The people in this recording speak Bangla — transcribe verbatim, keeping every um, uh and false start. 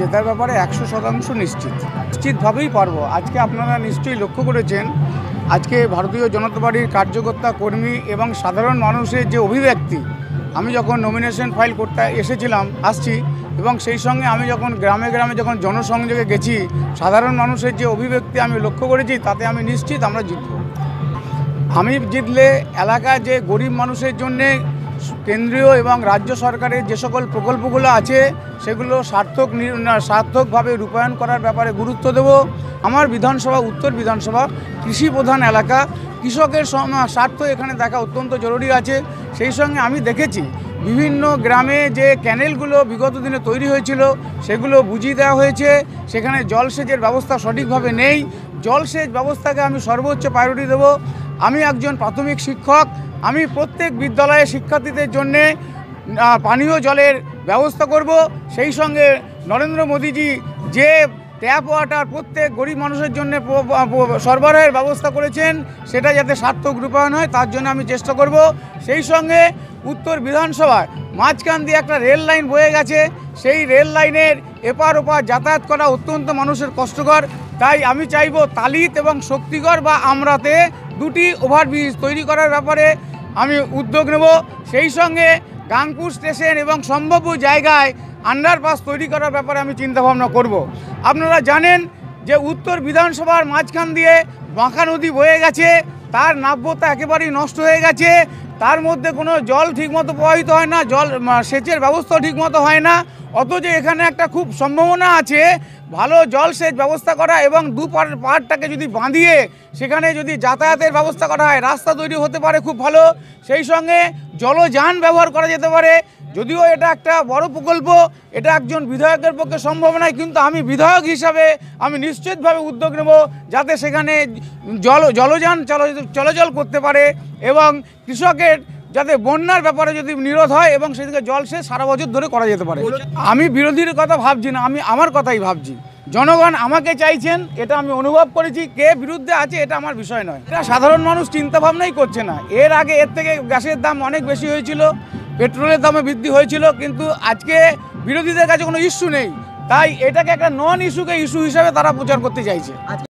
জেতার ব্যাপারে একশো শতাংশ নিশ্চিত নিশ্চিতভাবেই পারবো। আজকে আপনারা নিশ্চয়ই লক্ষ্য করেছেন, আজকে ভারতীয় জনতা পার্টির কার্যকর্তা কর্মী এবং সাধারণ মানুষের যে অভিব্যক্তি, আমি যখন নমিনেশন ফাইল করতে এসেছিলাম আসছি এবং সেই সঙ্গে আমি যখন গ্রামে গ্রামে যখন জনসংযোগে গেছি, সাধারণ মানুষের যে অভিব্যক্তি আমি লক্ষ্য করেছি, তাতে আমি নিশ্চিত আমরা জিতব। আমি জিতলে এলাকা যে গরিব মানুষের জন্যে কেন্দ্রীয় এবং রাজ্য সরকারের যে সকল প্রকল্পগুলো আছে সেগুলো সার্থক সার্থকভাবে রূপায়ণ করার ব্যাপারে গুরুত্ব দেব। আমার বিধানসভা উত্তর বিধানসভা কৃষি প্রধান এলাকা, কৃষকের স্বার্থ এখানে দেখা অত্যন্ত জরুরি আছে। সেই সঙ্গে আমি দেখেছি বিভিন্ন গ্রামে যে ক্যানেলগুলো বিগত দিনে তৈরি হয়েছিল সেগুলো বুঝিয়ে দেওয়া হয়েছে, সেখানে জলসেচের ব্যবস্থা সঠিকভাবে নেই। জলসেচ ব্যবস্থাকে আমি সর্বোচ্চ প্রায়োরিটি দেব। আমি একজন প্রাথমিক শিক্ষক, আমি প্রত্যেক বিদ্যালয়ে শিক্ষার্থীদের জন্যে পানীয় জলের ব্যবস্থা করব। সেই সঙ্গে নরেন্দ্র মোদীজি যে ট্যাপ ওয়াটার প্রত্যেক গরিব মানুষের জন্য সরবরাহের ব্যবস্থা করেছেন, সেটা যাতে সার্থক রূপায়ণ হয় তার জন্য আমি চেষ্টা করব। সেই সঙ্গে উত্তর বিধানসভায় মাঝখান দিয়ে একটা রেল লাইন বয়ে গেছে, সেই রেল লাইনের এপার ওপার যাতায়াত করা অত্যন্ত মানুষের কষ্টকর। তাই আমি চাইব তালিত এবং শক্তিগড় বা আমরাতে দুটি ওভারব্রিজ তৈরি করার ব্যাপারে আমি উদ্যোগ নেব। সেই সঙ্গে গাঙ্গপুর স্টেশন এবং সম্ভাব্য জায়গায় আন্ডারপাস তৈরি করার ব্যাপারে আমি চিন্তাভাবনা করব। আপনারা জানেন যে উত্তর বিধানসভার মাঝখান দিয়ে বাঁকা নদী বয়ে গেছে, তার নাব্যতা একেবারেই নষ্ট হয়ে গেছে, তার মধ্যে কোনো জল ঠিকমতো প্রবাহিত হয় না, জল সেচের ব্যবস্থা ঠিকমতো হয় না। অথচ এখানে একটা খুব সম্ভাবনা আছে ভালো জলসেচ ব্যবস্থা করা এবং দু পাহাড়টাকে যদি বাঁধিয়ে সেখানে যদি যাতায়াতের ব্যবস্থা করা হয়, রাস্তা তৈরি হতে পারে খুব ভালো। সেই সঙ্গে জলযান ব্যবহার করা যেতে পারে। যদিও এটা একটা বড় প্রকল্প, এটা একজন বিধায়কের পক্ষে সম্ভব নয়, কিন্তু আমি বিধায়ক হিসাবে আমি নিশ্চিতভাবে উদ্যোগ নেব যাতে সেখানে জল জলযান চলাচল করতে পারে এবং কৃষকের যাতে বন্যার ব্যাপারে যদি নিরোধ হয় এবং সেদিকে জলসেচ সারা বছর ধরে করা যেতে পারে। আমি বিরোধীর কথা ভাবছি না, আমি আমার কথাই ভাবছি। জনগণ আমাকে চাইছেন এটা আমি অনুভব করেছি, কে বিরুদ্ধে আছে এটা আমার বিষয় নয়। এটা সাধারণ মানুষ চিন্তাভাবনাই করছে না। এর আগে এর থেকে গ্যাসের দাম অনেক বেশি হয়েছিল, পেট্রোলের দামে বৃদ্ধি হয়েছিল, কিন্তু আজকে বিরোধীদের কাছে কোনো ইস্যু নেই। তাই এটাকে একটা নন ইস্যুকে ইস্যু হিসাবে তারা প্রচার করতে চাইছে।